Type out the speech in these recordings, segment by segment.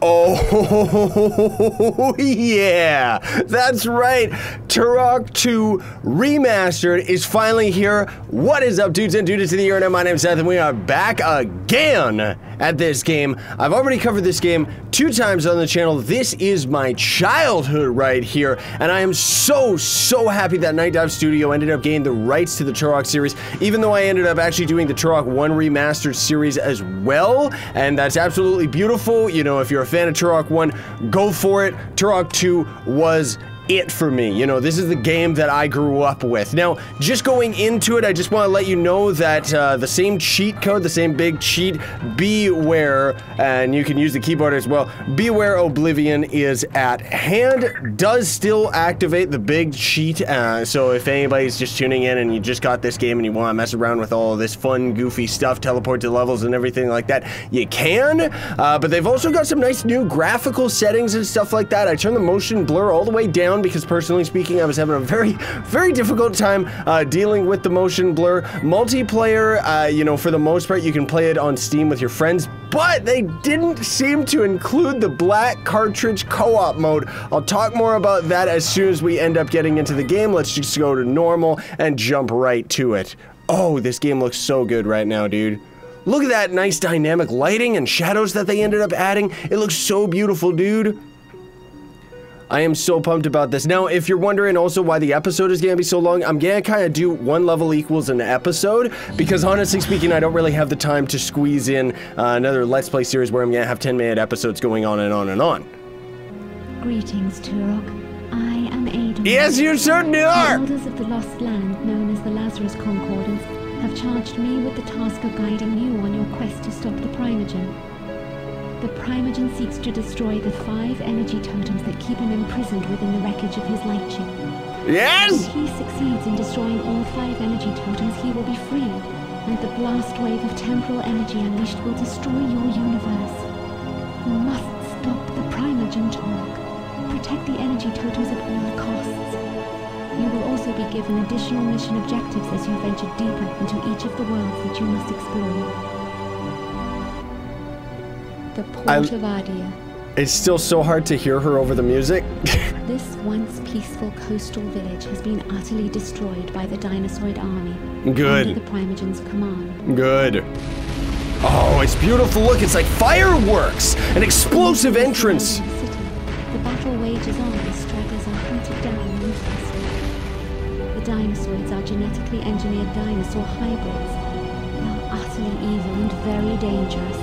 Oh yeah, that's right, Turok 2 Remastered is finally here. What is up, dudes and dudes to the internet? My name's Seth and we are back again at this game. I've already covered this game 2 times on the channel. This is my childhood right here, and I am so happy that Night Dive Studio ended up gaining the rights to the Turok series, even though I ended up actually doing the Turok 1 Remastered series as well, and that's absolutely beautiful. You know, if you're a fan of Turok 1, go for it. Turok 2 was it for me. You know, this is the game that I grew up with. Now, just going into it, I just want to let you know that the same cheat code, the same big cheat, beware, and you can use the keyboard as well, beware Oblivion is at hand, does still activate the big cheat, so if anybody's just tuning in and you just got this game and you want to mess around with all this fun, goofy stuff, teleport to levels and everything like that, you can, but they've also got some nice new graphical settings and stuff like that. I turned the motion blur all the way down because personally speaking, I was having a very difficult time dealing with the motion blur. Multiplayer, you know, for the most part, you can play it on Steam with your friends, but they didn't seem to include the black cartridge co-op mode. I'll talk more about that as soon as we end up getting into the game. Let's just go to normal and jump right to it. Oh, this game looks so good right now, dude. Look at that nice dynamic lighting and shadows that they ended up adding. It looks so beautiful, dude. I am so pumped about this. Now, if you're wondering also why the episode is gonna be so long, I'm gonna kinda do 1 level equals an episode, because honestly speaking, I don't really have the time to squeeze in another Let's Play series where I'm gonna have 10-minute episodes going on and on and on. Greetings, Turok. I am Ada. Yes, you certainly are! The elders of the Lost Land, known as the Lazarus Concordance, have charged me with the task of guiding you on your quest to stop the Primagen. The Primagen seeks to destroy the 5 energy totems that keep him imprisoned within the wreckage of his light ship. Yes! If he succeeds in destroying all 5 energy totems, he will be freed, and the blast wave of temporal energy unleashed will destroy your universe. You must stop the Primagen, Turok. Protect the energy totems at all costs. You will also be given additional mission objectives as you venture deeper into each of the worlds that you must explore. The Port of Adia. It's still so hard to hear her over the music. This once peaceful coastal village has been utterly destroyed by the Dinosaur Army. Good. Under the Primagen's command. Good. Oh, it's beautiful. Look, it's like fireworks. An explosive entrance. The battle wages on as stragglers are hunted down and fascinated. The dinosaurs are genetically engineered dinosaur hybrids. They are utterly evil and very dangerous.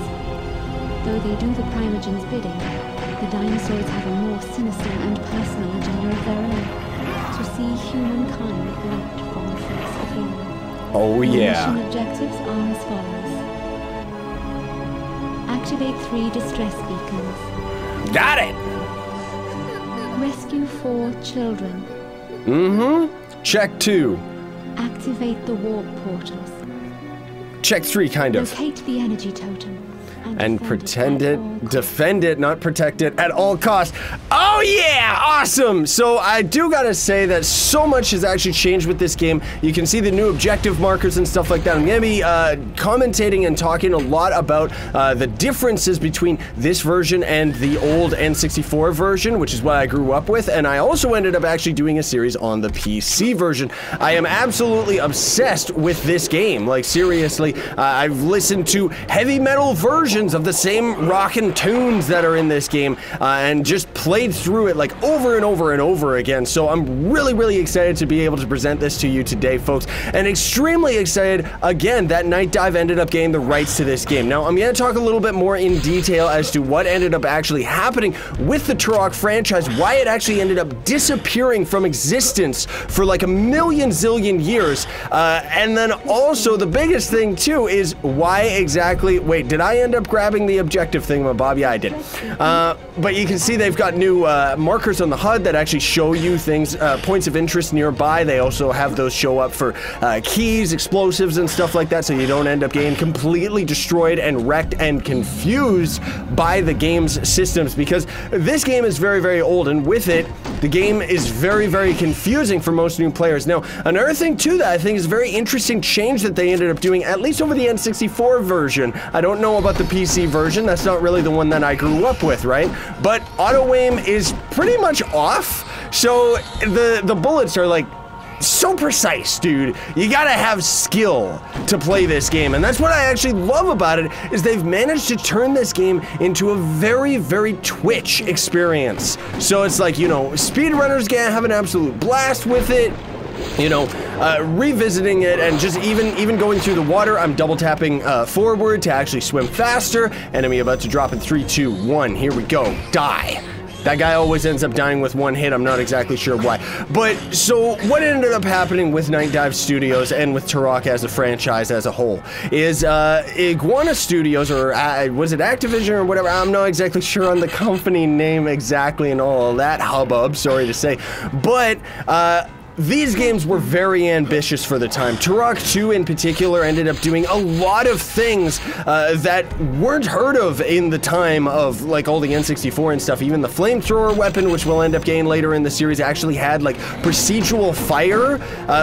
Though they do the Primagen's bidding, the dinosaurs have a more sinister and personal agenda of their own, to see humankind wiped from the face of Halo. Oh yeah. Mission objectives are as follows. Activate 3 distress beacons. Got it! Rescue 4 children. Mm-hmm. Check 2. Activate the warp portals. Check 3, kind of. Locate the energy totem. And pretend it, defend it, not protect it, at all costs. Oh yeah, awesome! So I do gotta say that so much has actually changed with this game. You can see the new objective markers and stuff like that. I'm gonna be commentating and talking a lot about the differences between this version and the old N64 version, which is what I grew up with, and I also ended up actually doing a series on the PC version. I am absolutely obsessed with this game, like seriously. I've listened to heavy metal versions of the same rockin' tunes that are in this game and just played through it like over and over and over again. So I'm really excited to be able to present this to you today, folks, and extremely excited again that Night Dive ended up getting the rights to this game. Now I'm gonna talk a little bit more in detail as to what ended up actually happening with the Turok franchise, why it actually ended up disappearing from existence for like a million zillion years, and then also the biggest thing too is why exactly, wait, did I end up grabbing the objective thing, well, Bob? Yeah, I did. But you can see they've got new markers on the HUD that actually show you things, points of interest nearby. They also have those show up for keys, explosives, and stuff like that, so you don't end up getting completely destroyed and wrecked and confused by the game's systems, because this game is very old, and with it, the game is very confusing for most new players. Now, another thing too that I think is a very interesting change that they ended up doing, at least over the N64 version. I don't know about the PC version. That's not really the one that I grew up with, right? But auto aim is pretty much off. So the bullets are like so precise, dude. You gotta have skill to play this game, and that's what I actually love about it, is they've managed to turn this game into a very, very Twitch experience. So it's like, you know, speedrunners can have an absolute blast with it. You know, revisiting it and just even going through the water, I'm double tapping forward to actually swim faster. Enemy about to drop in 3, 2, 1. Here we go. Die. That guy always ends up dying with one hit. I'm not exactly sure why. But so what ended up happening with Night Dive Studios and with Turok as a franchise as a whole is Iguana Studios, or was it Activision or whatever? I'm not exactly sure on the company name exactly and all that hubbub, sorry to say. But these games were very ambitious for the time. Turok 2 in particular ended up doing a lot of things that weren't heard of in the time of like all the N64 and stuff. Even the flamethrower weapon, which we'll end up getting later in the series, actually had like procedural fire,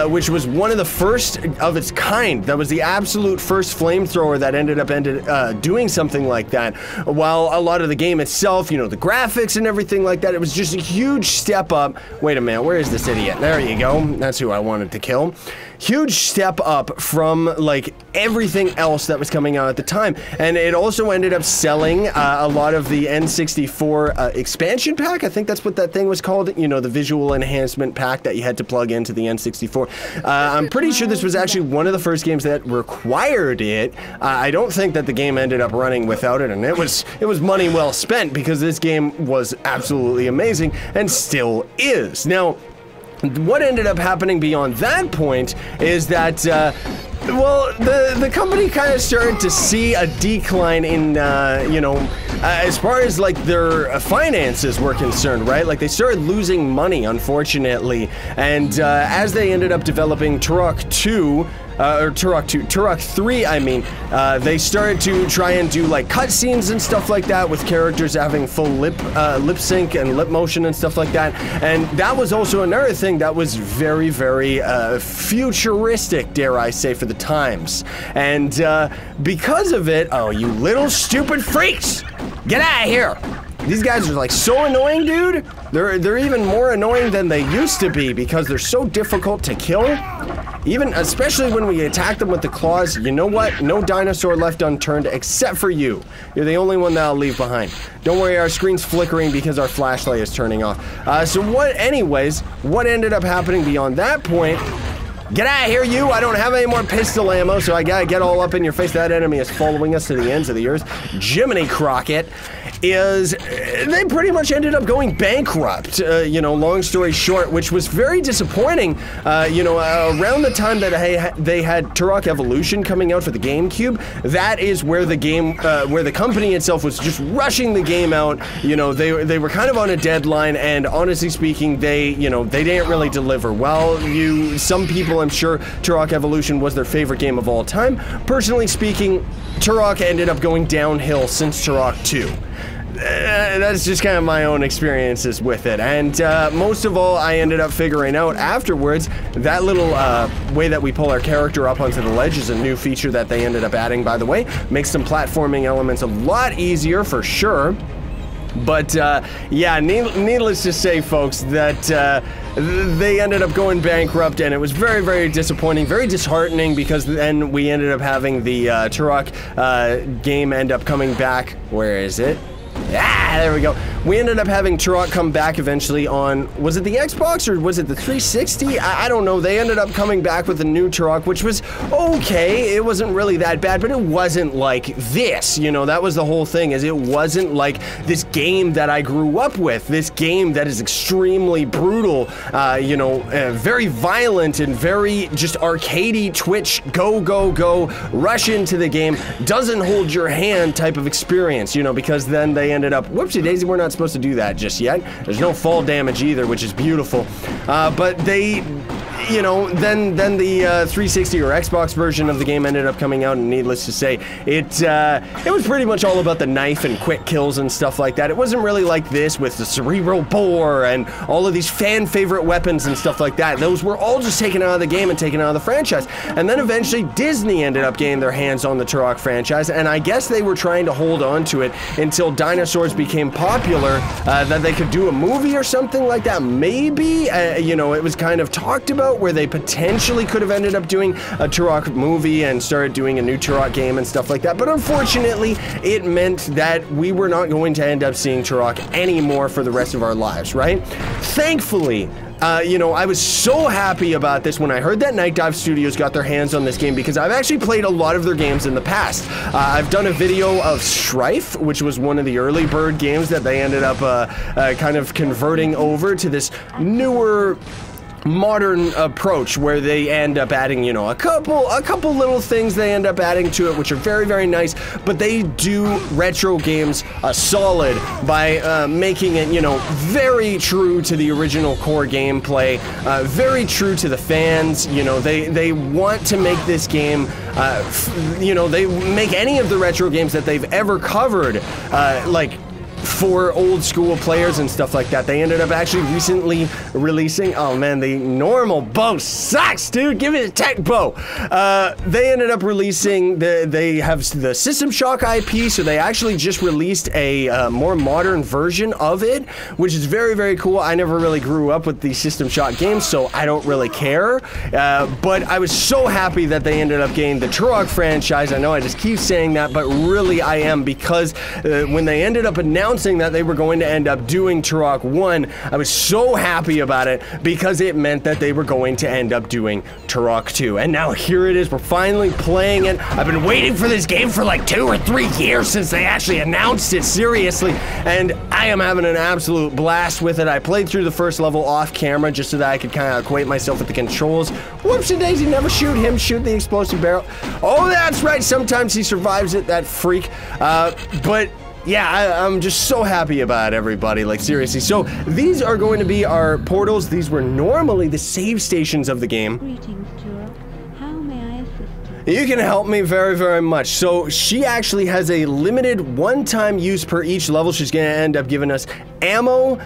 which was one of the first of its kind. That was the absolute first flamethrower that ended up doing something like that. While a lot of the game itself, you know, the graphics and everything like that, it was just a huge step up. Wait a minute, where is this idiot? There you go. That's who I wanted to kill. Huge step up from like everything else that was coming out at the time, and it also ended up selling a lot of the N64 expansion pack. I think that's what that thing was called, you know, the visual enhancement pack that you had to plug into the N64. I'm pretty sure this was actually one of the first games that required it. I don't think that the game ended up running without it, and it was money well spent, because this game was absolutely amazing and still is. Now, what ended up happening beyond that point is that, well, the company kind of started to see a decline in, you know, as far as like their finances were concerned, right? Like they started losing money, unfortunately, and as they ended up developing Turok 2, Turok 3, I mean, they started to try and do like cutscenes and stuff like that, with characters having full lip sync and lip motion and stuff like that. And that was also another thing that was very, very futuristic, dare I say, for the times. And because of it, oh, you little stupid freaks, get out of here! These guys are like so annoying, dude. They're even more annoying than they used to be, because they're so difficult to kill. Even, especially when we attack them with the claws, you know what? No dinosaur left unturned except for you. You're the only one that I'll leave behind. Don't worry, our screen's flickering because our flashlight is turning off. Anyways, what ended up happening beyond that point? Get out of here, you! I don't have any more pistol ammo, so I gotta get all up in your face. That enemy is following us to the ends of the earth. Jiminy Crockett. They pretty much ended up going bankrupt, you know, long story short, which was very disappointing. You know, around the time that they had Turok Evolution coming out for the GameCube, that is where the game, where the company itself was just rushing the game out. You know, they were kind of on a deadline, and honestly speaking, they didn't really deliver. Well, some people, I'm sure, Turok Evolution was their favorite game of all time. Personally speaking, Turok ended up going downhill since Turok 2. That's just kind of my own experiences with it, and most of all, I ended up figuring out afterwards that little way that we pull our character up onto the ledge is a new feature that they ended up adding, by the way. Makes some platforming elements a lot easier for sure. But yeah, needless to say, folks, that they ended up going bankrupt, and it was very, very disappointing, very disheartening, because then we ended up having the Turok game end up coming back. Where is it? Ah, there we go. We ended up having Turok come back eventually on, was it the Xbox or was it the 360? I don't know. They ended up coming back with a new Turok, which was okay. It wasn't really that bad, but it wasn't like this. You know, that was the whole thing, is it wasn't like this game that I grew up with, this game that is extremely brutal, you know, very violent and very just arcadey Twitch, go, go, go, rush into the game, doesn't hold your hand type of experience, you know, because then they ended up, whoopsie daisy, we're not supposed to do that just yet. There's no fall damage either, which is beautiful. But they you know, then the 360 or Xbox version of the game ended up coming out, and needless to say, it was pretty much all about the knife and quick kills and stuff like that. It wasn't really like this with the Cerebral Bore and all of these fan favorite weapons and stuff like that. Those were all just taken out of the game and taken out of the franchise. And then eventually Disney ended up getting their hands on the Turok franchise, and I guess they were trying to hold on to it until dinosaurs became popular, that they could do a movie or something like that. Maybe, you know, it was kind of talked about where they potentially could have ended up doing a Turok movie and started doing a new Turok game and stuff like that, but unfortunately, it meant that we were not going to end up seeing Turok anymore for the rest of our lives, right? Thankfully, you know, I was so happy about this when I heard that Night Dive Studios got their hands on this game, because I've actually played a lot of their games in the past. I've done a video of Strife, which was one of the early bird games that they ended up kind of converting over to this newer modern approach, where they end up adding, you know, a couple little things they end up adding to it, which are very, very nice, but they do retro games a solid by making it, you know, very true to the original core gameplay, very true to the fans. You know, they want to make this game, you know, they make any of the retro games that they've ever covered, like, for old school players and stuff like that. They ended up actually recently releasing, oh man, the normal bow sucks, dude, give me the tech bow. They ended up releasing, they have the System Shock IP, so they actually just released a more modern version of it, which is very, very cool. I never really grew up with the System Shock games, so I don't really care, but I was so happy that they ended up getting the Turok franchise. I know I just keep saying that, but really I am, because when they ended up announcing that they were going to end up doing Turok 1, I was so happy about it, because it meant that they were going to end up doing Turok 2. And now here it is, we're finally playing it. I've been waiting for this game for like 2 or 3 years since they actually announced it, seriously. And I am having an absolute blast with it. I played through the first level off camera just so that I could kind of acquaint myself with the controls. Whoops and daisy, never shoot him, shoot the explosive barrel. Oh, that's right, sometimes he survives it, that freak. But yeah, I'm just so happy about everybody, like seriously. So these are going to be our portals. These were normally the save stations of the game. Greetings, Turok. How may I assist you? You can help me very, very much. So she actually has a limited one-time use per each level. She's gonna end up giving us ammo,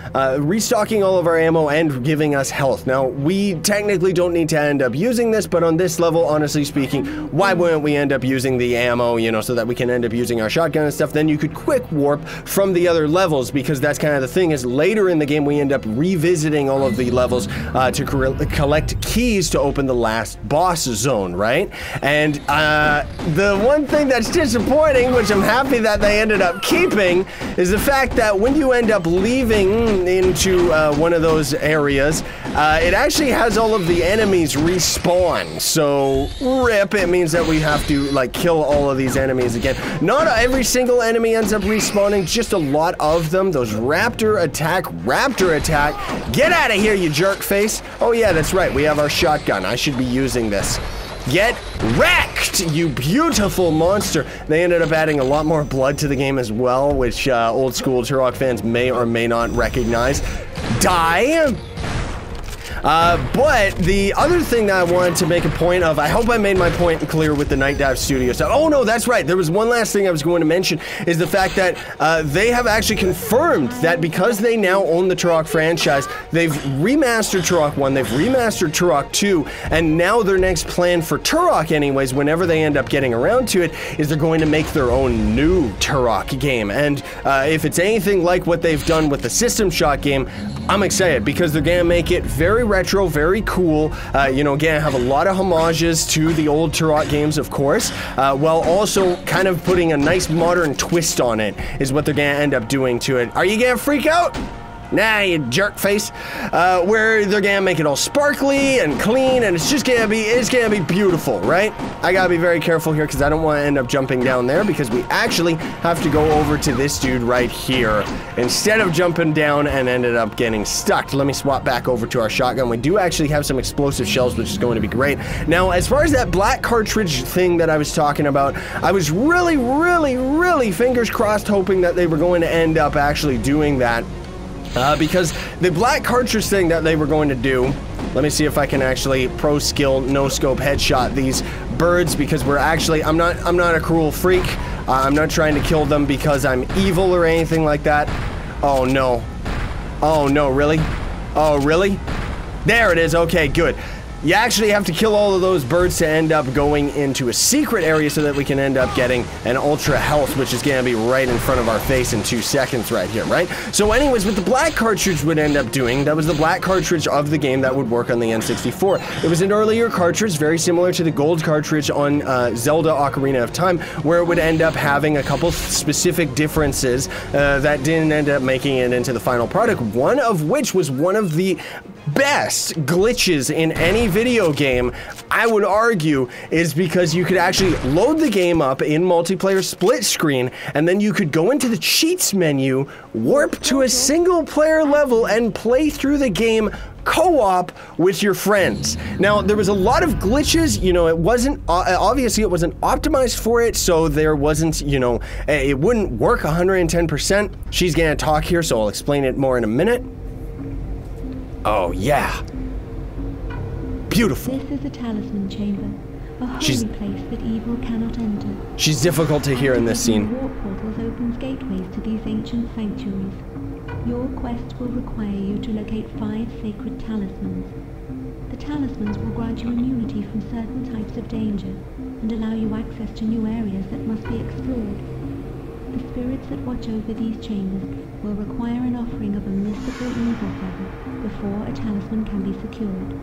restocking all of our ammo, and giving us health. Now, we technically don't need to end up using this, but on this level, honestly speaking, why wouldn't we end up using the ammo, you know, so that we can end up using our shotgun and stuff? Then you could quick warp from the other levels, because that's kind of the thing, is later in the game, we end up revisiting all of the levels to collect keys to open the last boss zone, right? And the one thing that's disappointing, which I'm happy that they ended up keeping, is the fact that when you end up leaving into one of those areas, it actually has all of the enemies respawn. So rip, it means that we have to like kill all of these enemies again. Not every single enemy ends up respawning, just a lot of them. Those raptor attack, get out of here, you jerk face. Oh yeah, that's right, we have our shotgun. I should be using this. Get wrecked, you beautiful monster. They ended up adding a lot more blood to the game as well, which old school Turok fans may or may not recognize. Die. But the other thing that I wanted to make a point of, I hope I made my point clear with the Night Dive Studios. Oh no, that's right, there was one last thing I was going to mention, is the fact that they have actually confirmed that because they now own the Turok franchise, they've remastered Turok 1, they've remastered Turok 2, and now their next plan for Turok anyways, whenever they end up getting around to it, is they're going to make their own new Turok game. And if it's anything like what they've done with the System Shock game, I'm excited, because they're gonna make it very retro, very cool. You know, again, have a lot of homages to the old Turok games, of course, while also kind of putting a nice modern twist on it, is what they're gonna end up doing to it. Are you gonna freak out? Nah, you jerk face. Where they're gonna make it all sparkly and clean, and it's just gonna be, it's gonna be beautiful, right? I gotta be very careful here, because I don't want to end up jumping down there, because we actually have to go over to this dude right here instead of jumping down and ended up getting stuck. Let me swap back over to our shotgun. We do actually have some explosive shells, which is going to be great. Now, as far as that black cartridge thing that I was talking about, I was really, really, really fingers crossed hoping that they were going to end up actually doing that because the black cartridge thing that they were going to do, let me see if I can actually pro skill no scope headshot these birds, because we're actually, I'm not a cruel freak. I'm not trying to kill them because I'm evil or anything like that. Oh no. Oh no, really? Oh really? There it is. Okay, good. You actually have to kill all of those birds to end up going into a secret area so that we can end up getting an ultra health, which is going to be right in front of our face in 2 seconds right here, right? So anyways, what the black cartridge would end up doing, that was the black cartridge of the game that would work on the N64. It was an earlier cartridge, very similar to the gold cartridge on Zelda Ocarina of Time, where it would end up having a couple specific differences that didn't end up making it into the final product, one of which was one of the best glitches in any video game, I would argue, is because you could actually load the game up in multiplayer split screen, and then you could go into the cheats menu, warp to a single player level, and play through the game co-op with your friends. Now, there was a lot of glitches, you know, it wasn't, obviously it wasn't optimized for it, so there wasn't, you know, it wouldn't work 110%. She's gonna talk here, so I'll explain it more in a minute. Oh, yeah. Beautiful. This is the talisman chamber, a holy place that evil cannot enter. She's difficult to hear in this scene. Warp portals opens gateways to these ancient sanctuaries. Your quest will require you to locate 5 sacred talismans. The talismans will grant you immunity from certain types of danger and allow you access to new areas that must be explored. The spirits that watch over these chambers will require an offering of a mystical evil feather before a talisman can be secured.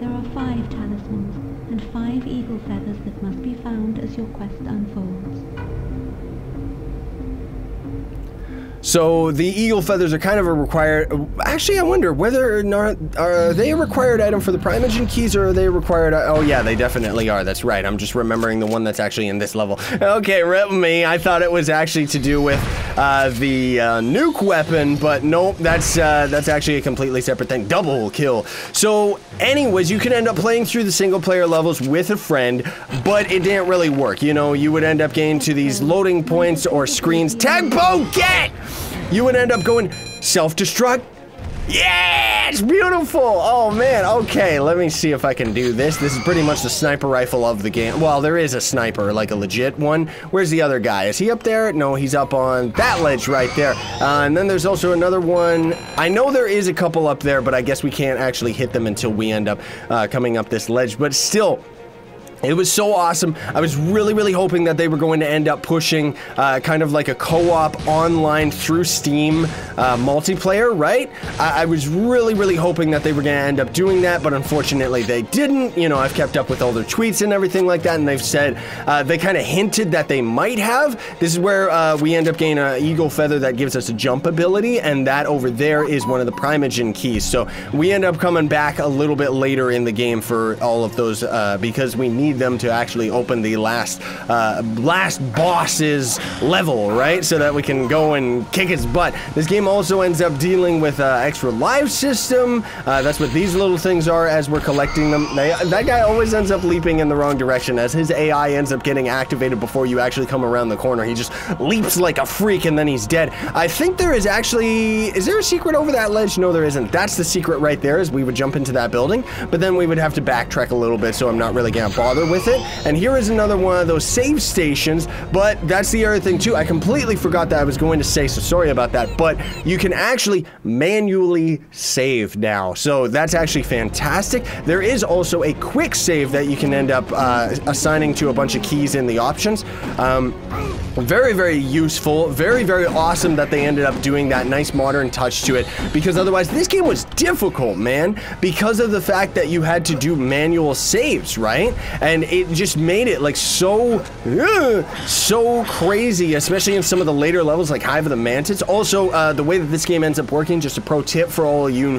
There are 5 talismans and 5 eagle feathers that must be found as your quest unfolds. So the eagle feathers are kind of a required... Actually, I wonder whether or not... Are they a required item for the Primagen keys, or are they required... Oh yeah, they definitely are. That's right. I'm just remembering the one that's actually in this level. Okay, rip me. I thought it was actually to do with the nuke weapon, but nope, that's actually a completely separate thing. Double kill. So anyways, you can end up playing through the single player levels with a friend, but it didn't really work. You know, you would end up getting to these loading points or screens. Tempo, get! You would end up going self-destruct. Yeah, it's beautiful. Oh man, okay, let me see if I can do this. This is pretty much the sniper rifle of the game. Well, there is a sniper, like a legit one. Where's the other guy? Is he up there? No, he's up on that ledge right there. And then there's also another one. I know there is a couple up there, but I guess we can't actually hit them until we end up coming up this ledge, but still, it was so awesome. I was really, really hoping that they were going to end up pushing kind of like a co-op online through Steam multiplayer, right? I was really, really hoping that they were going to end up doing that, but unfortunately they didn't. You know, I've kept up with all their tweets and everything like that, and they've said, they kind of hinted that they might have. This is where we end up getting an eagle feather that gives us a jump ability, and that over there is one of the Primagen keys. So we end up coming back a little bit later in the game for all of those because we need them to actually open the last boss's level, right? So that we can go and kick its butt. This game also ends up dealing with extra life system. That's what these little things are as we're collecting them. That guy always ends up leaping in the wrong direction as his AI ends up getting activated before you actually come around the corner. He just leaps like a freak and then he's dead. I think there is actually... Is there a secret over that ledge? No, there isn't. That's the secret right there, is we would jump into that building, but then we would have to backtrack a little bit, so I'm not really gonna bother with it. And here is another one of those save stations, but that's the other thing too. I completely forgot that I was going to say, so sorry about that, but you can actually manually save now. So that's actually fantastic. There is also a quick save that you can end up assigning to a bunch of keys in the options. Very, very useful. Very, very awesome that they ended up doing that nice modern touch to it, because otherwise this game was difficult, man, because of the fact that you had to do manual saves, right? And it just made it like so crazy, especially in some of the later levels like Hive of the Mantis. Also, the way that this game ends up working, just a pro tip for all you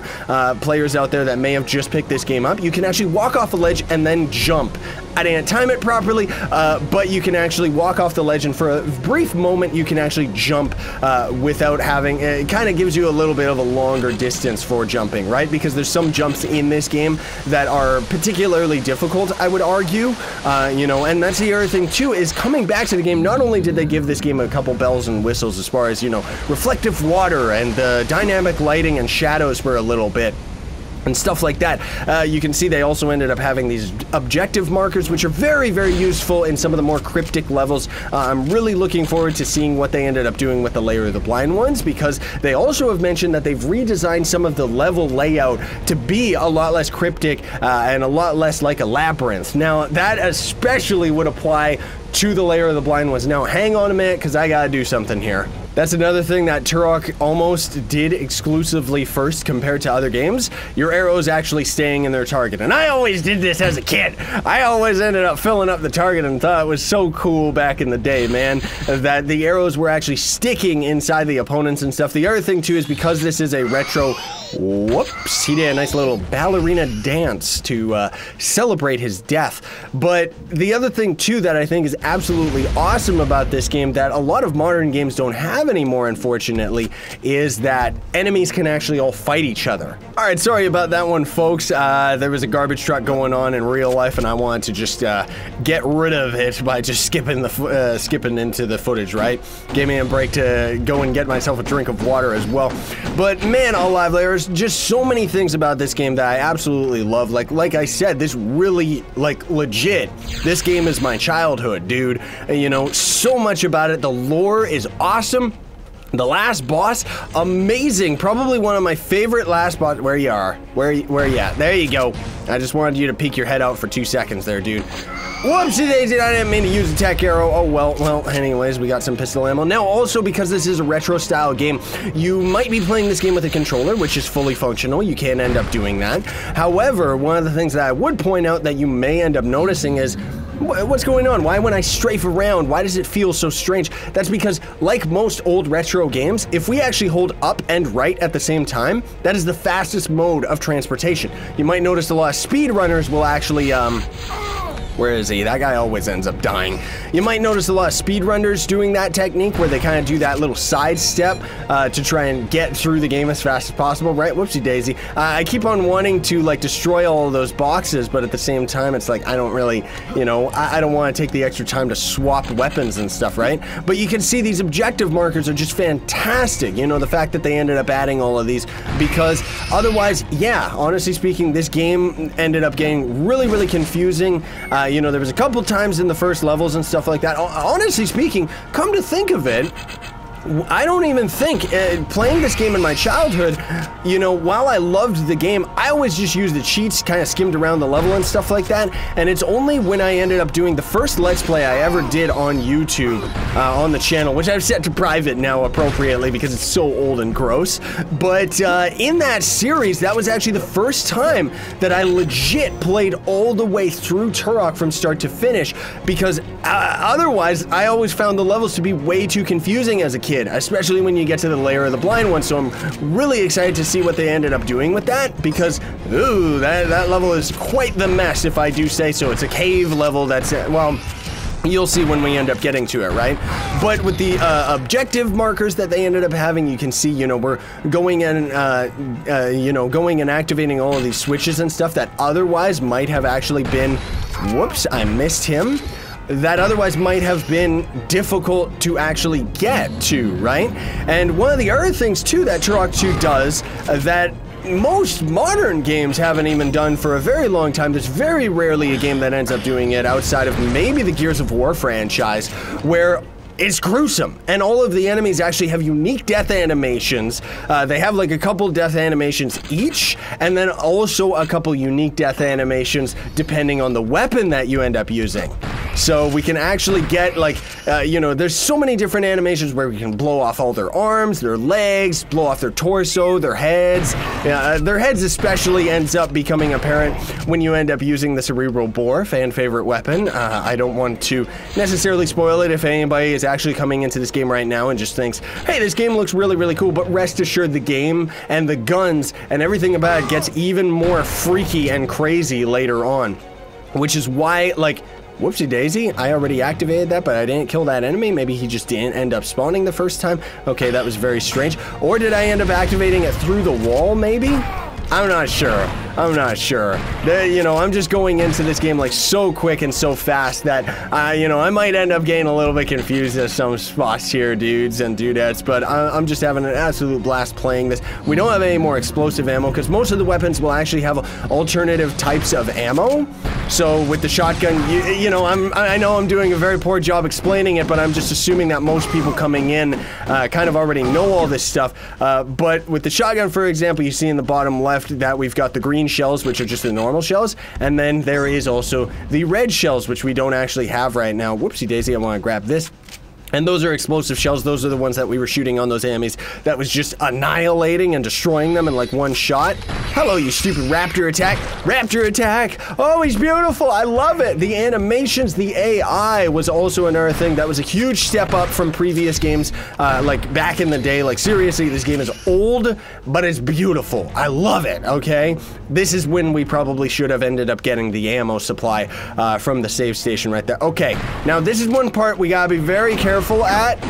players out there that may have just picked this game up, you can actually walk off a ledge and then jump I didn't time it properly, but you can actually walk off the ledge, and for a brief moment you can actually jump without having, it kind of gives you a little bit of a longer distance for jumping, right? Because there's some jumps in this game that are particularly difficult, I would argue, you know, and that's the other thing too, is coming back to the game, not only did they give this game a couple bells and whistles as far as, you know, reflective water and the dynamic lighting and shadows for a little bit, and stuff like that. You can see they also ended up having these objective markers, which are very, very useful in some of the more cryptic levels. I'm really looking forward to seeing what they ended up doing with the Lair of the Blind Ones, because they also have mentioned that they've redesigned some of the level layout to be a lot less cryptic and a lot less like a labyrinth. Now, that especially would apply to the Lair of the Blind Ones. Now, hang on a minute, because I gotta do something here. That's another thing that Turok almost did exclusively first compared to other games. Your arrows actually staying in their target. And I always did this as a kid. I always ended up filling up the target and thought it was so cool back in the day, man, that the arrows were actually sticking inside the opponents and stuff. The other thing too is because this is a retro, whoops, he did a nice little ballerina dance to celebrate his death. But the other thing too that I think is absolutely awesome about this game that a lot of modern games don't have anymore, unfortunately, is that enemies can actually all fight each other. Alright, sorry about that one, folks. There was a garbage truck going on in real life, and I wanted to just get rid of it by just skipping the skipping into the footage, right? Gave me a break to go and get myself a drink of water as well. But man, alive, there's just so many things about this game that I absolutely love. Like I said, this really, like, legit, this game is my childhood, dude. You know, so much about it. The lore is awesome. The last boss, amazing. Probably one of my favorite last boss. Where you are? Where you at? There you go. I just wanted you to peek your head out for 2 seconds there, dude. Whoopsie daisy, I didn't mean to use attack arrow. Oh, well, anyways, we got some pistol ammo. Now, also, because this is a retro-style game, you might be playing this game with a controller, which is fully functional. You can end up doing that. However, one of the things that I would point out that you may end up noticing is, what's going on? Why, when I strafe around, why does it feel so strange? That's because, like most old retro games, if we actually hold up and right at the same time, that is the fastest mode of transportation. You might notice a lot of speedrunners will actually, where is he? That guy always ends up dying. You might notice a lot of speedrunners doing that technique where they kind of do that little sidestep to try and get through the game as fast as possible, right? Whoopsie daisy. I keep on wanting to, like, destroy all of those boxes, but at the same time, it's like, I don't really, you know, I don't want to take the extra time to swap weapons and stuff, right? But you can see these objective markers are just fantastic. You know, the fact that they ended up adding all of these, because otherwise, yeah, honestly speaking, this game ended up getting really, really confusing. You know, there was a couple times in the first levels and stuff like that. Honestly speaking, come to think of it, I don't even think, playing this game in my childhood, you know, while I loved the game, I always just used the cheats, kind of skimmed around the level and stuff like that, and it's only when I ended up doing the first Let's Play I ever did on YouTube, on the channel, which I've set to private now appropriately because it's so old and gross, but in that series, that was actually the first time that I legit played all the way through Turok from start to finish, because otherwise, I always found the levels to be way too confusing as a kid. Especially when you get to the Lair of the Blind Ones, so I'm really excited to see what they ended up doing with that, because, ooh, that level is quite the mess, if I do say so. It's a cave level that's, well, you'll see when we end up getting to it, right? But with the objective markers that they ended up having, you can see, you know, we're going and, you know, going and activating all of these switches and stuff that otherwise might have actually been, whoops, I missed him. That otherwise might have been difficult to actually get to, right? And one of the other things, too, that Turok 2 does that most modern games haven't even done for a very long time. There's very rarely a game that ends up doing it outside of maybe the Gears of War franchise, where it's gruesome, and all of the enemies actually have unique death animations. They have like a couple death animations each, and then also a couple unique death animations depending on the weapon that you end up using. So we can actually get, like, you know, there's so many different animations where we can blow off all their arms, their legs, blow off their torso, their heads. Their heads especially ends up becoming apparent when you end up using the Cerebral Bore, fan favorite weapon. I don't want to necessarily spoil it if anybody is actually coming into this game right now and just thinks, hey, this game looks really, really cool, but rest assured the game and the guns and everything about it gets even more freaky and crazy later on. Which is why, like, whoopsie daisy, I already activated that, but I didn't kill that enemy. Maybe he just didn't end up spawning the first time. Okay, that was very strange. Or did I end up activating it through the wall, maybe? I'm not sure. I'm not sure. You know, I'm just going into this game like so quick and so fast that, you know, I might end up getting a little bit confused at some spots here, dudes and dudettes, but I'm just having an absolute blast playing this. We don't have any more explosive ammo because most of the weapons will actually have alternative types of ammo. So with the shotgun, you know, I know I'm doing a very poor job explaining it, but I'm just assuming that most people coming in kind of already know all this stuff. But with the shotgun, for example, you see in the bottom left that we've got the green shells, which are just the normal shells, and then there is also the red shells, which we don't actually have right now. Whoopsie daisy, I want to grab this. And those are explosive shells. Those are the ones that we were shooting on those enemies. That was just annihilating and destroying them in like one shot. Hello, you stupid raptor attack. Raptor attack. Oh, he's beautiful. I love it. The animations, the AI was also another thing. That was a huge step up from previous games, like back in the day. Like seriously, this game is old, but it's beautiful. I love it, okay? This is when we probably should have ended up getting the ammo supply from the save station right there. Okay, now this is one part we gotta be very careful at.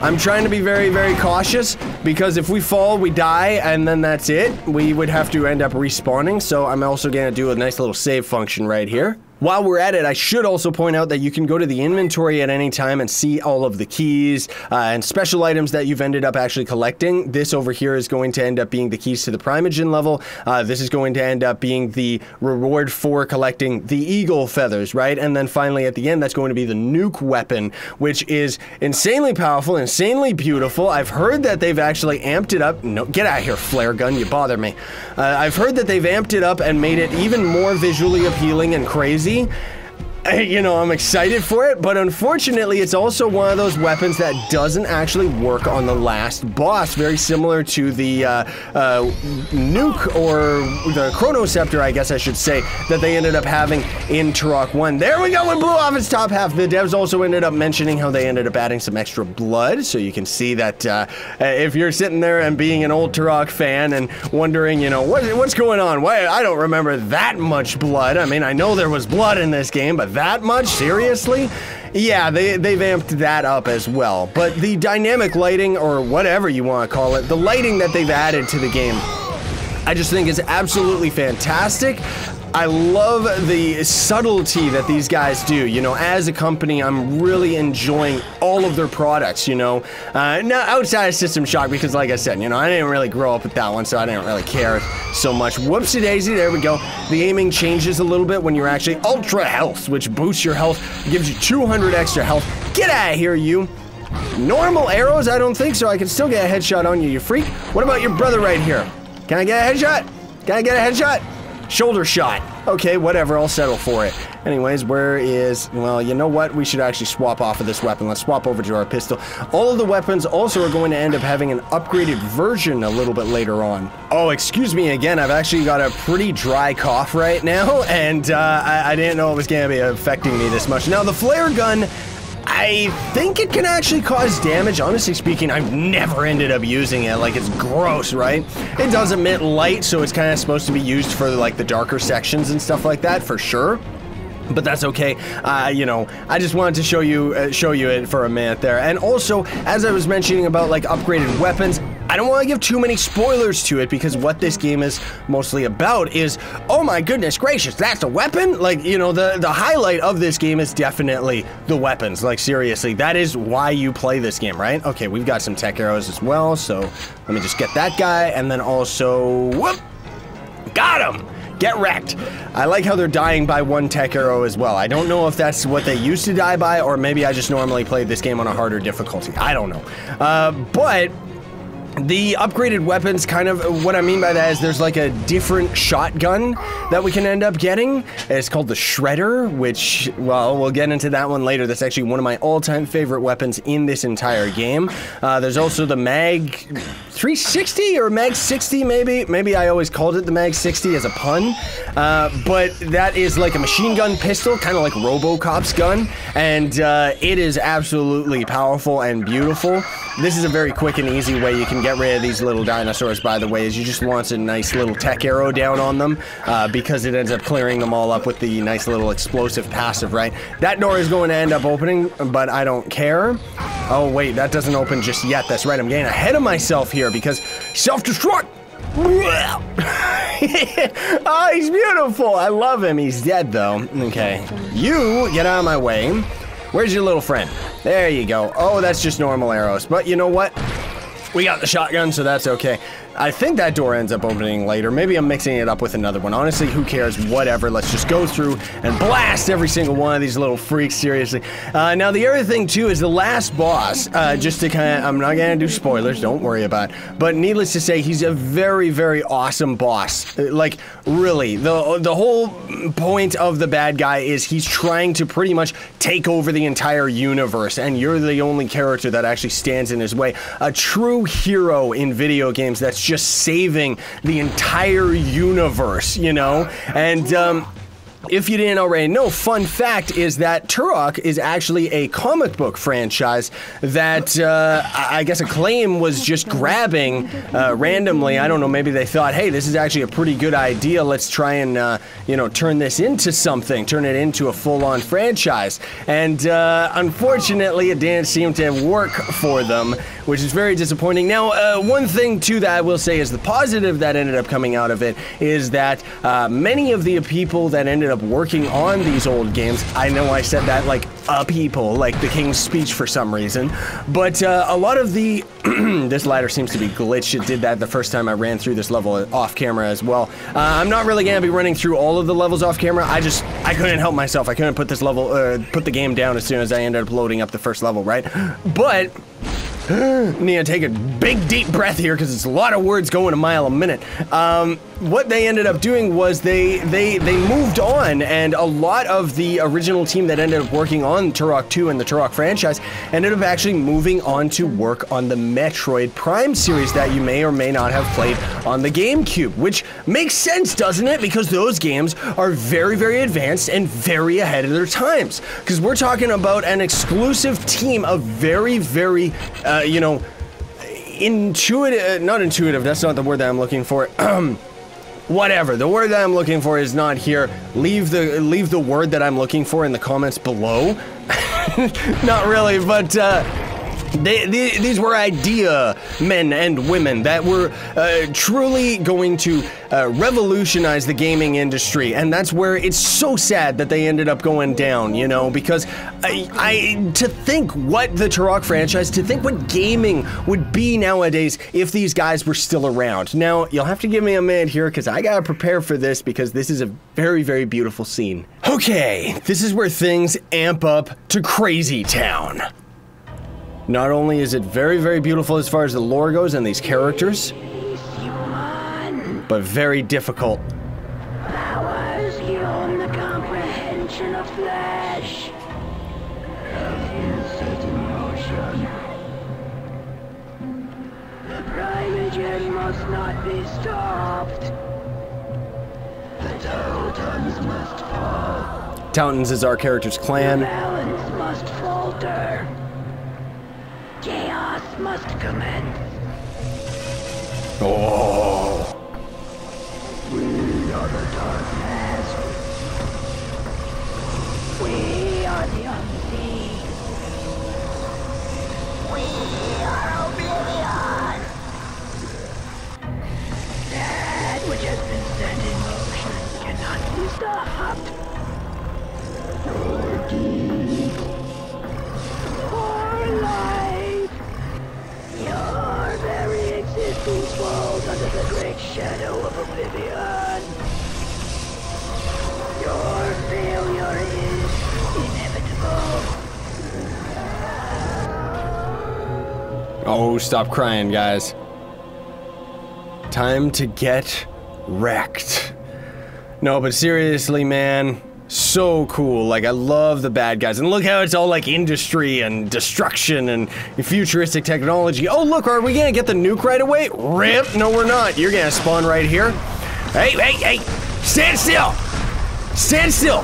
I'm trying to be very, very cautious because if we fall, we die, and then that's it. We would have to end up respawning, so I'm also gonna do a nice little save function right here. While we're at it, I should also point out that you can go to the inventory at any time and see all of the keys and special items that you've ended up actually collecting. This over here is going to end up being the keys to the Primagen level. This is going to end up being the reward for collecting the eagle feathers, right? And then finally at the end, that's going to be the nuke weapon, which is insanely powerful, insanely beautiful. I've heard that they've actually amped it up. No, get out of here, flare gun, you bother me. I've heard that they've amped it up and made it even more visually appealing and crazy. You know, I'm excited for it, but unfortunately, it's also one of those weapons that doesn't actually work on the last boss. Very similar to the nuke or the Chronocepter, I guess I should say, that they ended up having in Turok 1. There we go, it blew off its top half. The devs also ended up mentioning how they ended up adding some extra blood, so you can see that if you're sitting there and being an old Turok fan and wondering, you know, what's going on? Why I don't remember that much blood. I mean, I know there was blood in this game, but that much? Seriously? Yeah, they've amped that up as well. But the dynamic lighting, or whatever you want to call it, the lighting that they've added to the game, I just think is absolutely fantastic. I love the subtlety that these guys do. You know, as a company, I'm really enjoying all of their products, you know. Not outside of System Shock, because like I said, you know, I didn't really grow up with that one, so I didn't really care so much. Whoopsie daisy, there we go. The aiming changes a little bit when you're actually ultra health, which boosts your health, gives you 200 extra health. Get out of here, you. Normal arrows? I don't think so. I can still get a headshot on you, you freak. What about your brother right here? Can I get a headshot? Can I get a headshot? Shoulder shot. Okay, whatever, I'll settle for it. Anyways, where is... Well, you know what? We should actually swap off of this weapon. Let's swap over to our pistol. All of the weapons also are going to end up having an upgraded version a little bit later on. Oh, excuse me again. I've actually got a pretty dry cough right now, and I didn't know it was going to be affecting me this much. Now, the flare gun... I think it can actually cause damage. Honestly speaking, I've never ended up using it. Like, it's gross, right? It does emit light, so it's kind of supposed to be used for, like, the darker sections and stuff like that, for sure. But that's okay. You know, I just wanted to show you it for a minute there. And also, as I was mentioning about, like, upgraded weapons, I don't want to give too many spoilers to it because what this game is mostly about is, oh my goodness gracious, that's a weapon? Like, you know, the highlight of this game is definitely the weapons. Like, seriously, that is why you play this game, right? Okay, we've got some tech arrows as well, so let me just get that guy, and then also, whoop! Got him! Get wrecked. I like how they're dying by one tech arrow as well. I don't know if that's what they used to die by, or maybe I just normally played this game on a harder difficulty. I don't know. But... the upgraded weapons, kind of, what I mean by that is there's like a different shotgun that we can end up getting. It's called the Shredder, which, well, we'll get into that one later. That's actually one of my all-time favorite weapons in this entire game. There's also the Mag 360 or Mag 60, maybe. Maybe I always called it the Mag 60 as a pun. But that is like a machine gun pistol, kind of like RoboCop's gun. And it is absolutely powerful and beautiful. This is a very quick and easy way you can get rid of these little dinosaurs, by the way, is you just launch a nice little tech arrow down on them, because it ends up clearing them all up with the nice little explosive passive, right? That door is going to end up opening, but I don't care. Oh, wait, that doesn't open just yet. That's right, I'm getting ahead of myself here because self-destruct! Oh, he's beautiful. I love him. He's dead, though. Okay. You get out of my way. Where's your little friend? There you go. Oh, that's just normal arrows. But you know what? We got the shotgun, so that's okay. I think that door ends up opening later. Maybe I'm mixing it up with another one. Honestly, who cares? Whatever. Let's just go through and blast every single one of these little freaks, seriously. Now, the other thing, too, is the last boss, just to kind of... I'm not going to do spoilers. Don't worry about it. But needless to say, he's a very, very awesome boss. Like, really. The whole point of the bad guy is he's trying to pretty much take over the entire universe, and you're the only character that actually stands in his way. A true hero in video games that's just saving the entire universe, you know? And, if you didn't already know, fun fact is that Turok is actually a comic book franchise that I guess Acclaim was just grabbing randomly. I don't know, maybe they thought, hey, this is actually a pretty good idea. Let's try and, you know, turn this into something, turn it into a full-on franchise. And unfortunately, it didn't seem to work for them, which is very disappointing. Now, one thing, too, that I will say is the positive that ended up coming out of it is that many of the people that ended up working on these old games, I know I said that like a people, like the King's Speech for some reason, but a lot of the, this ladder seems to be glitched. It did that the first time I ran through this level off camera as well. I'm not really gonna be running through all of the levels off camera. I couldn't help myself. I couldn't put this level, put the game down as soon as I ended up loading up the first level, right? But, Nia, take a big deep breath here because it's a lot of words going a mile a minute. What they ended up doing was they moved on, and a lot of the original team that ended up working on Turok 2 and the Turok franchise ended up actually moving on to work on the Metroid Prime series that you may or may not have played on the GameCube, which makes sense, doesn't it? Because those games are very, very advanced and very ahead of their times. Because we're talking about an exclusive team of very, very, you know, intuitive, not intuitive, that's not the word that I'm looking for. Whatever, the word that I'm looking for is not here. Leave the word that I'm looking for in the comments below. Not really, but these were idea men and women that were truly going to revolutionize the gaming industry, and that's where it's so sad that they ended up going down, you know, because to think what the Turok franchise, to think what gaming would be nowadays if these guys were still around. Now, you'll have to give me a minute here because I gotta prepare for this because this is a very, very beautiful scene. Okay, this is where things amp up to crazy town. Not only is it very, very beautiful as far as the lore goes and these characters, but very difficult. Powers beyond the comprehension of flesh. Have you set in motion? The Primagen must not be stopped. The Towtons must fall. Towtons is our character's clan. The balance must falter. Chaos must commence. Oh. We are the darkness. We are the unseen. We are oblivion. That which has been set in motion cannot be stopped. Your deed. Your life. Your very existence falls under the great shadow of oblivion. Your failure is inevitable. Oh, stop crying, guys. Time to get wrecked. No, but seriously, man. So cool, like I love the bad guys, and look how it's all like industry and destruction and futuristic technology. Oh look, are we gonna get the nuke right away? RIP, no we're not, you're gonna spawn right here. Hey, hey, hey, stand still! Stand still!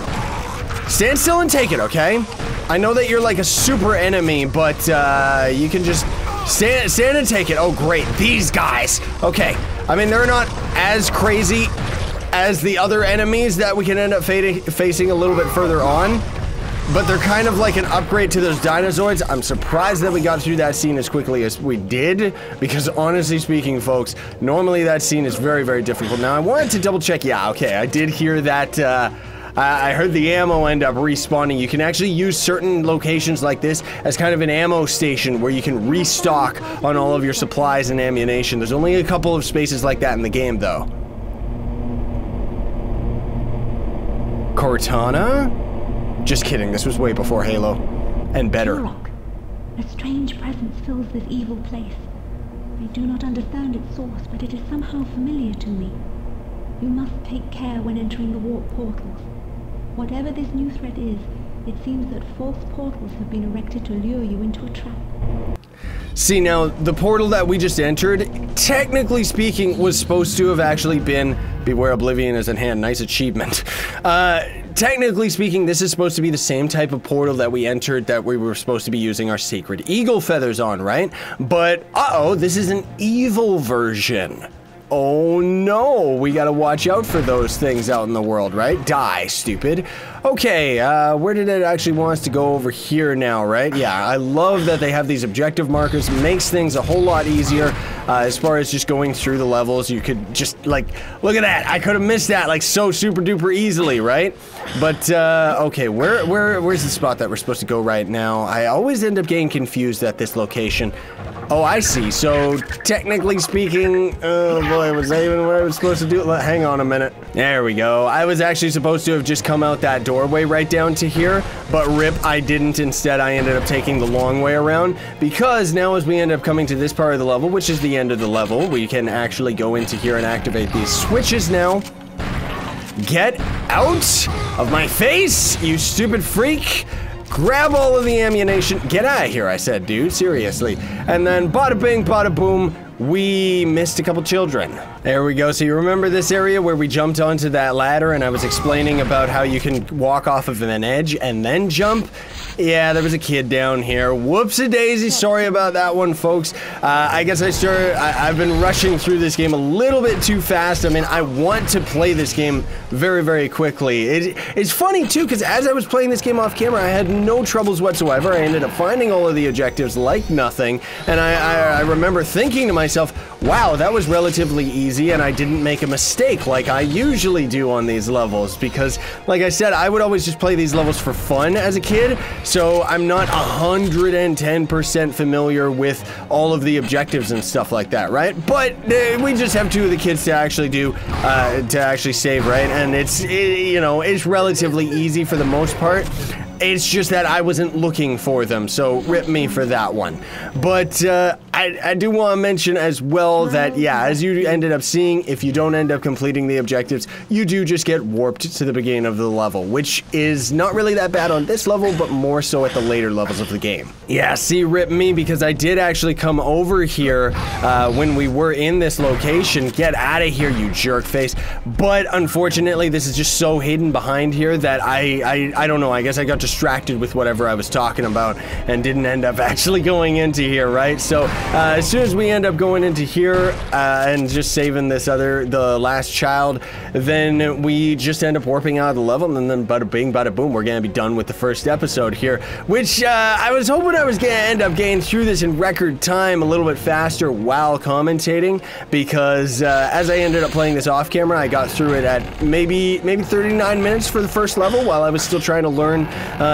Stand still and take it, okay? I know that you're like a super enemy, but you can just Stand and take it. Oh, great. These guys. Okay. I mean, they're not as crazy as the other enemies that we can end up facing a little bit further on, but they're kind of like an upgrade to those dinosaurs. I'm surprised that we got through that scene as quickly as we did, because honestly speaking, folks, normally that scene is very, very difficult. Now, I wanted to double check. Yeah, okay, I did hear that, I heard the ammo end up respawning. You can actually use certain locations like this as kind of an ammo station where you can restock on all of your supplies and ammunition. There's only a couple of spaces like that in the game, though. Cortana? Just kidding, this was way before Halo. And better. Turok. A strange presence fills this evil place. I do not understand its source, but it is somehow familiar to me. You must take care when entering the warp portals. Whatever this new threat is, it seems that false portals have been erected to lure you into a trap. See, now, the portal that we just entered, technically speaking, was supposed to have actually been... Beware, Oblivion is in hand. Nice achievement. Technically speaking, this is supposed to be the same type of portal that we entered that we were supposed to be using our sacred eagle feathers on, right? But, uh-oh, this is an evil version. Oh no, we gotta watch out for those things out in the world, right? Die, stupid. Okay, where did it actually want us to go? Over here now, right? Yeah, I love that they have these objective markers. Makes things a whole lot easier as far as just going through the levels. You could just, like, look at that. I could have missed that, like, so super duper easily, right? But, okay, where's the spot that we're supposed to go right now? I always end up getting confused at this location. Oh, I see. So, technically speaking, oh boy, was that even where I was supposed to do it? Hang on a minute. There we go. I was actually supposed to have just come out that doorway right down to here, but rip, I didn't. Instead, I ended up taking the long way around, because now as we end up coming to this part of the level, which is the end of the level, we can actually go into here and activate these switches now. Get out of my face, you stupid freak! Grab all of the ammunition. Get out of here, I said, dude. Seriously. And then bada bing, bada boom. We missed a couple children. There we go. So you remember this area where we jumped onto that ladder and I was explaining about how you can walk off of an edge and then jump? Yeah, there was a kid down here. Whoops-a-daisy. Sorry about that one, folks. I guess I've been rushing through this game a little bit too fast. I mean, I want to play this game very, very quickly. It's funny, too, because as I was playing this game off camera, I had no troubles whatsoever. I ended up finding all of the objectives like nothing. And I remember thinking to myself, wow, that was relatively easy and I didn't make a mistake like I usually do on these levels, because like I said, I would always just play these levels for fun as a kid, so I'm not 110% familiar with all of the objectives and stuff like that, right? But we just have two of the kids to actually do, to actually save, right? And you know, it's relatively easy for the most part. It's just that I wasn't looking for them, so rip me for that one. But I do want to mention as well that, yeah, as you ended up seeing, if you don't end up completing the objectives, you do just get warped to the beginning of the level, which is not really that bad on this level, but more so at the later levels of the game. Yeah, see, rip me, because I did actually come over here when we were in this location. Get out of here, you jerkface. But unfortunately, this is just so hidden behind here that I don't know, I guess I got distracted with whatever I was talking about and didn't end up actually going into here, right? So as soon as we end up going into here and just saving this the last child, then we just end up warping out of the level, and then bada bing, bada boom, we're gonna be done with the first episode here, which I was hoping I was gonna end up getting through this in record time a little bit faster while commentating, because as I ended up playing this off camera, I got through it at maybe 39 minutes for the first level while I was still trying to learn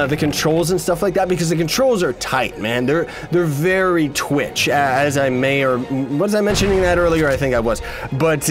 the controls and stuff like that, because the controls are tight, man. They're very twitch, as I may, or was I mentioning that earlier? I think I was. But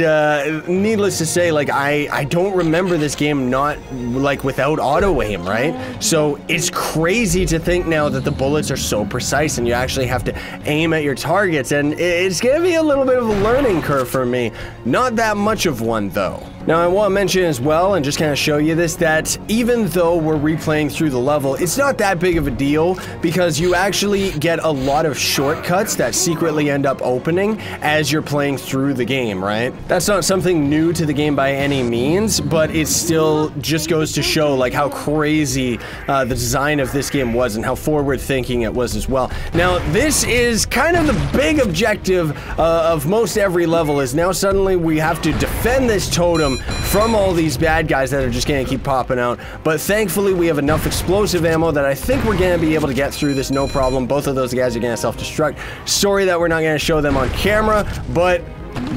needless to say, like I don't remember this game not like without auto aim, right? So it's crazy to think now that the bullets are so precise and you actually have to aim at your targets, and it's gonna be a little bit of a learning curve for me. Not that much of one though. Now I want to mention as well, and just kind of show you this, that even though we're replaying through the level, it's not that big of a deal because you actually get a lot of shortcuts that secretly end up opening as you're playing through the game, right? That's not something new to the game by any means, but it still just goes to show like how crazy the design of this game was and how forward-thinking it was as well. Now this is kind of the big objective of most every level, is now suddenly we have to defend this totem from all these bad guys that are just gonna keep popping out. But thankfully we have enough explosive ammo that I think we're gonna be able to get through this no problem. Both of those guys are gonna self-destruct. Sorry that we're not gonna show them on camera, but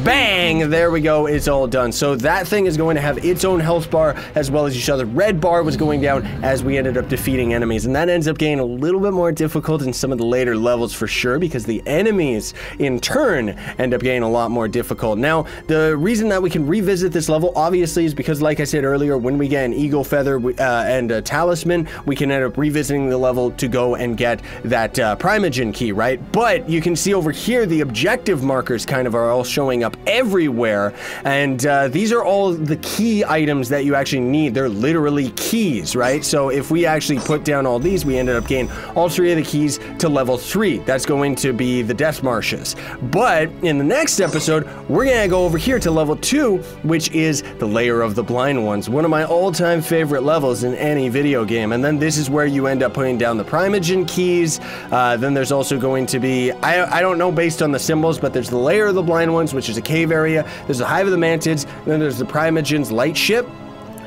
bang! There we go, it's all done. So that thing is going to have its own health bar as well as each other. Red bar was going down as we ended up defeating enemies, and that ends up getting a little bit more difficult in some of the later levels for sure, because the enemies in turn end up getting a lot more difficult. Now, the reason that we can revisit this level obviously is because, like I said earlier, when we get an eagle feather and a talisman, we can end up revisiting the level to go and get that Primagen key, right? But you can see over here the objective markers kind of are all showing up everywhere, and these are all the key items that you actually need. They're literally keys, right? So if we actually put down all these, we ended up getting all three of the keys to level 3. That's going to be the Death Marshes. But in the next episode, we're gonna go over here to level 2, which is the Lair of the Blind Ones, one of my all-time favorite levels in any video game. And then this is where you end up putting down the Primagen keys. Then there's also going to be, I don't know based on the symbols, but there's the Lair of the Blind Ones, which is a cave area, there's the Hive of the Mantids, and then there's the Primagen's light ship.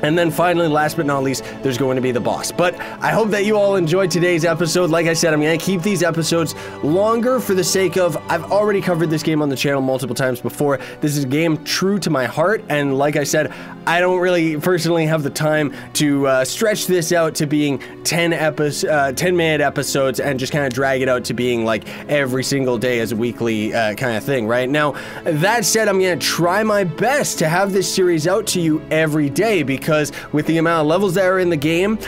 And then finally, last but not least, there's going to be the boss. But I hope that you all enjoyed today's episode. Like I said, I'm going to keep these episodes longer for the sake of, I've already covered this game on the channel multiple times before. This is a game true to my heart, and like I said, I don't really personally have the time to stretch this out to being 10-minute episodes and just kind of drag it out to being like every single day as a weekly kind of thing, right? Now, that said, I'm going to try my best to have this series out to you every day, because with the amount of levels that are in the game,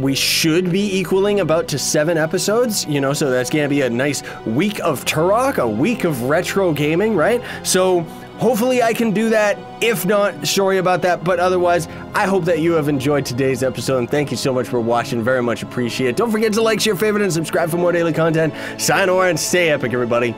we should be equaling about to 7 episodes, you know, so that's gonna be a nice week of Turok, a week of retro gaming, right? So hopefully I can do that. If not, sorry about that, but otherwise, I hope that you have enjoyed today's episode, and thank you so much for watching, very much appreciate it. Don't forget to like, share, favorite, and subscribe for more daily content. Sayonara and stay epic, everybody.